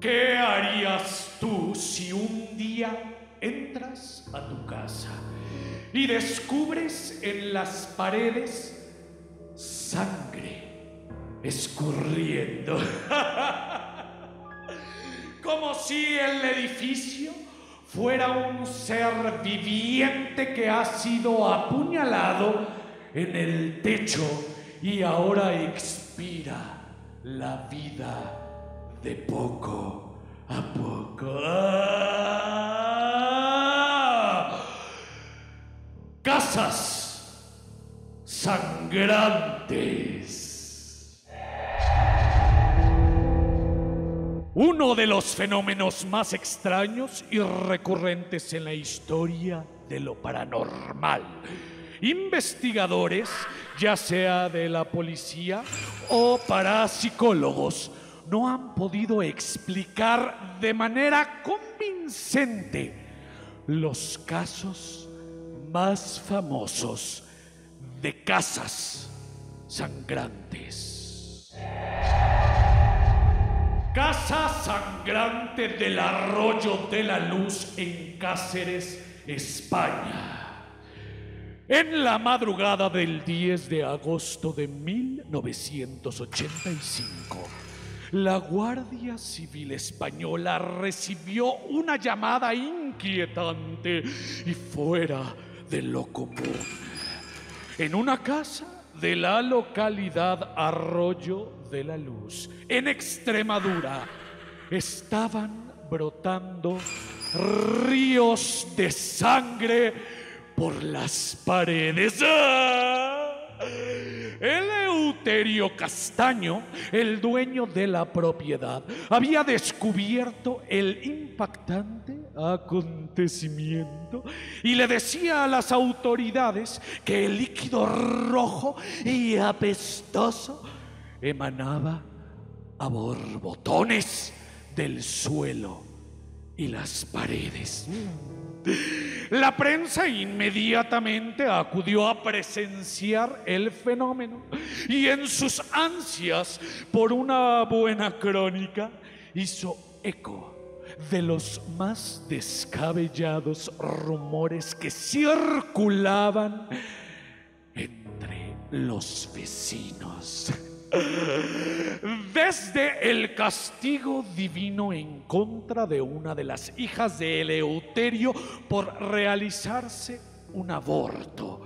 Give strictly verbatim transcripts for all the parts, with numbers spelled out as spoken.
¿Qué harías tú si un día entras a tu casa y descubres en las paredes sangre escurriendo? Como si el edificio fuera un ser viviente que ha sido apuñalado en el techo y ahora expira la vida de poco a poco. ¡Ah! Casas Sangrantes. Uno de los fenómenos más extraños y recurrentes en la historia de lo paranormal. Investigadores, ya sea de la policía o parapsicólogos, no han podido explicar de manera convincente los casos más famosos de Casas Sangrantes. Casa Sangrante del Arroyo de la Luz en Cáceres, España. En la madrugada del diez de agosto de mil novecientos ochenta y cinco, la Guardia Civil Española recibió una llamada inquietante y fuera de lo común. En una casa de la localidad Arroyo de la Luz, en Extremadura, estaban brotando ríos de sangre por las paredes. ¡Ah! Eleuterio Castaño, el dueño de la propiedad, había descubierto el impactante acontecimiento y le decía a las autoridades que el líquido rojo y apestoso emanaba a borbotones del suelo y las paredes. La prensa inmediatamente acudió a presenciar el fenómeno y en sus ansias por una buena crónica hizo eco de los más descabellados rumores que circulaban entre los vecinos. Desde el castigo divino en contra de una de las hijas de Eleuterio por realizarse un aborto,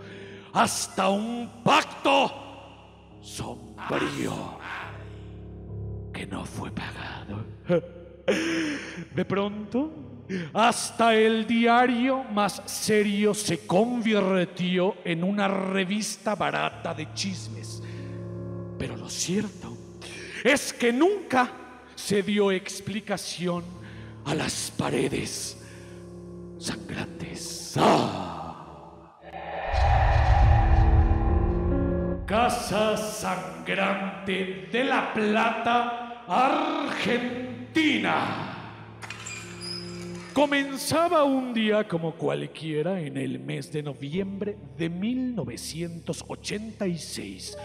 hasta un pacto sombrío que no fue pagado. De pronto, hasta el diario más serio se convirtió en una revista barata de chismes. Pero lo cierto es que nunca se dio explicación a las paredes sangrantes. ¡Ah! Casa Sangrante de La Plata, Argentina. Comenzaba un día como cualquiera en el mes de noviembre de mil novecientos ochenta y seis.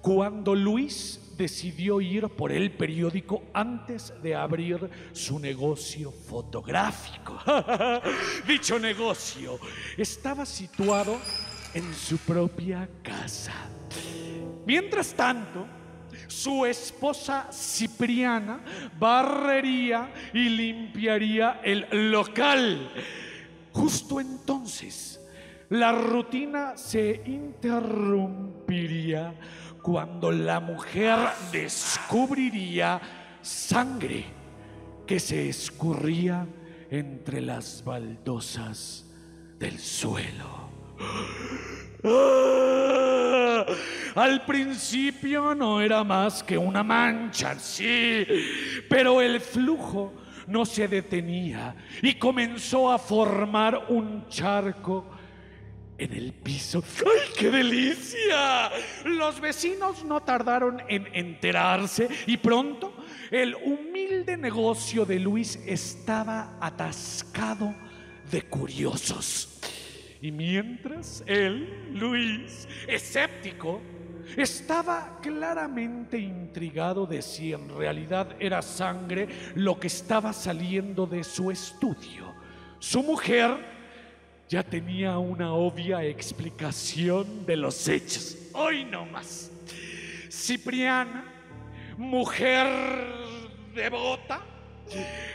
Cuando Luis decidió ir por el periódico antes de abrir su negocio fotográfico. Dicho negocio estaba situado en su propia casa. Mientras tanto, su esposa Cipriana barrería y limpiaría el local. Justo entonces, la rutina se interrumpiría cuando la mujer descubriría sangre que se escurría entre las baldosas del suelo. ¡Ah! Al principio no era más que una mancha, sí, pero el flujo no se detenía y comenzó a formar un charco en el piso. ¡Ay, qué delicia! Los vecinos no tardaron en enterarse y pronto el humilde negocio de Luis estaba atascado de curiosos. Y mientras él, Luis, escéptico, Estaba claramente intrigado de si en realidad era sangre lo que estaba saliendo de su estudio. Su mujer ya tenía una obvia explicación de los hechos. Hoy no más. Cipriana, mujer devota,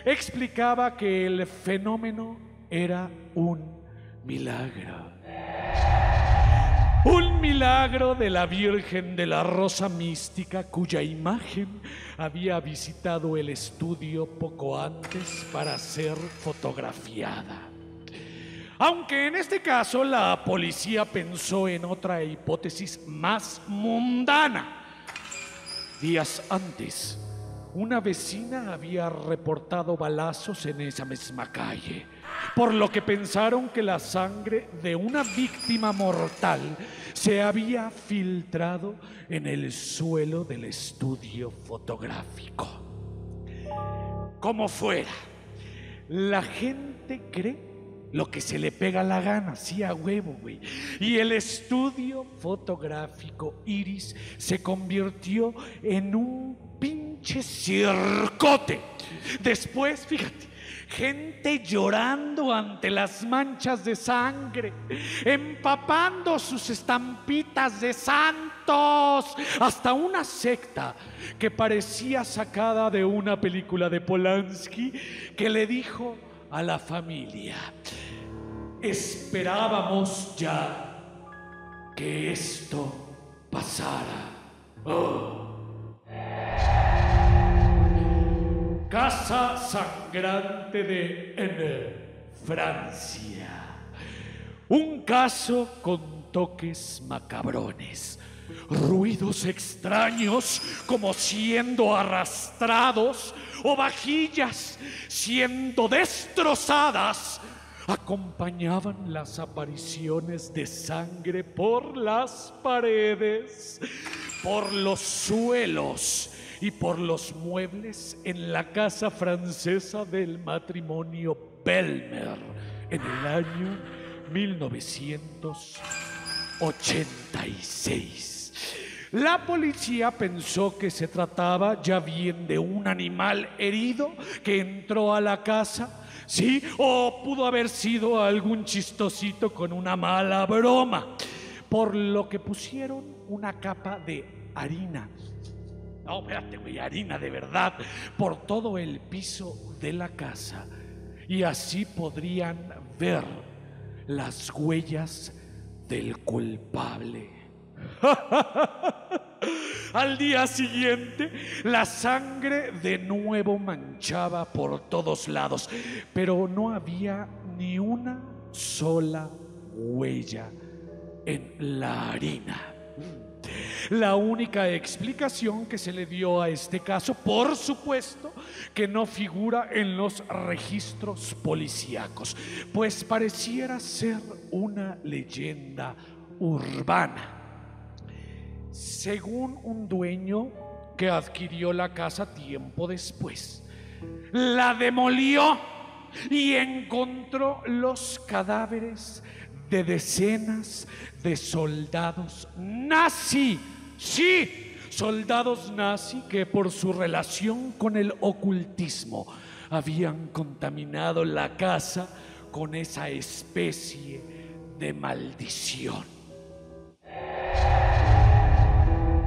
explicaba que el fenómeno era un milagro. Un milagro de la Virgen de la Rosa Mística, cuya imagen había visitado el estudio poco antes para ser fotografiada. Aunque en este caso la policía pensó en otra hipótesis más mundana. Días antes, una vecina había reportado balazos en esa misma calle, por lo que pensaron que la sangre de una víctima mortal se había filtrado en el suelo del estudio fotográfico. Como fuera, la gente cree lo que se le pega la gana, sí, a huevo, güey. Y el estudio fotográfico Iris se convirtió en un pin circote. Después, fíjate, gente llorando ante las manchas de sangre, empapando sus estampitas de santos, hasta una secta que parecía sacada de una película de Polanski, que le dijo a la familia: esperábamos ya que esto pasara. Oh. Casa Sangrante de N, Francia. Un caso con toques macabrones, ruidos extraños como siendo arrastrados o vajillas siendo destrozadas, acompañaban las apariciones de sangre por las paredes, por los suelos y por los muebles en la casa francesa del matrimonio Pelmer en el año mil novecientos ochenta y seis. La policía pensó que se trataba ya bien de un animal herido que entró a la casa, sí, o pudo haber sido algún chistosito con una mala broma, por lo que pusieron una capa de harina. No, espérate, güey, harina de verdad, por todo el piso de la casa, y así podrían ver las huellas del culpable. Al día siguiente, la sangre de nuevo manchaba por todos lados, pero no había ni una sola huella en la harina. La única explicación que se le dio a este caso, por supuesto, que no figura en los registros policíacos, pues pareciera ser una leyenda urbana. Según un dueño que adquirió la casa tiempo después, la demolió y encontró los cadáveres de decenas de soldados nazi. Sí, soldados nazi que por su relación con el ocultismo habían contaminado la casa con esa especie de maldición.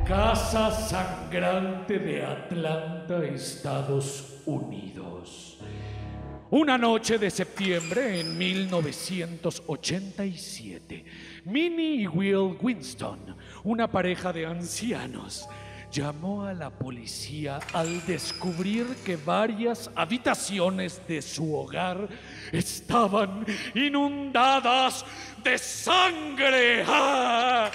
Casa Sangrante de Atlanta, Estados Unidos. Una noche de septiembre en mil novecientos ochenta y siete, Minnie y Will Winston, una pareja de ancianos, llamó a la policía al descubrir que varias habitaciones de su hogar estaban inundadas de sangre. ¡Ah!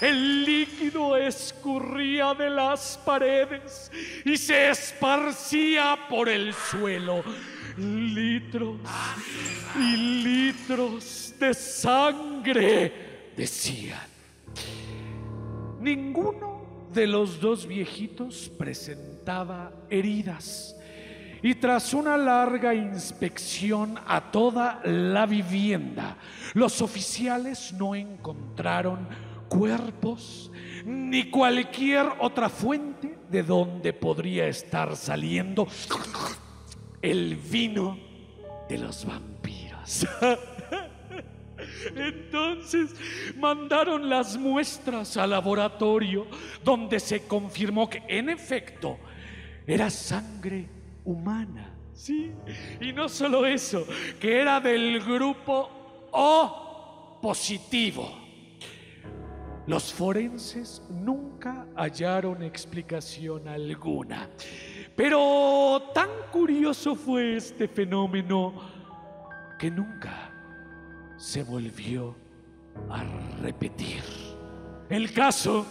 El líquido escurría de las paredes y se esparcía por el suelo. Litros y litros de sangre, decían. Ninguno de los dos viejitos presentaba heridas, y tras una larga inspección a toda la vivienda, los oficiales no encontraron cuerpos ni cualquier otra fuente de donde podría estar saliendo el vino de los vampiros. Entonces mandaron las muestras al laboratorio, donde se confirmó que en efecto era sangre humana. Sí, y no solo eso, que era del grupo O positivo. Los forenses nunca hallaron explicación alguna. Pero tan curioso fue este fenómeno que nunca se volvió a repetir. El caso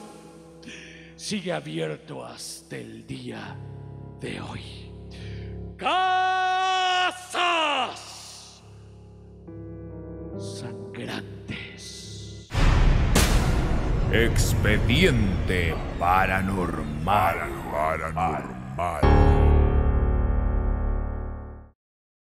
sigue abierto hasta el día de hoy. Casas Sangrantes. Expediente Paranormal. Paranormal.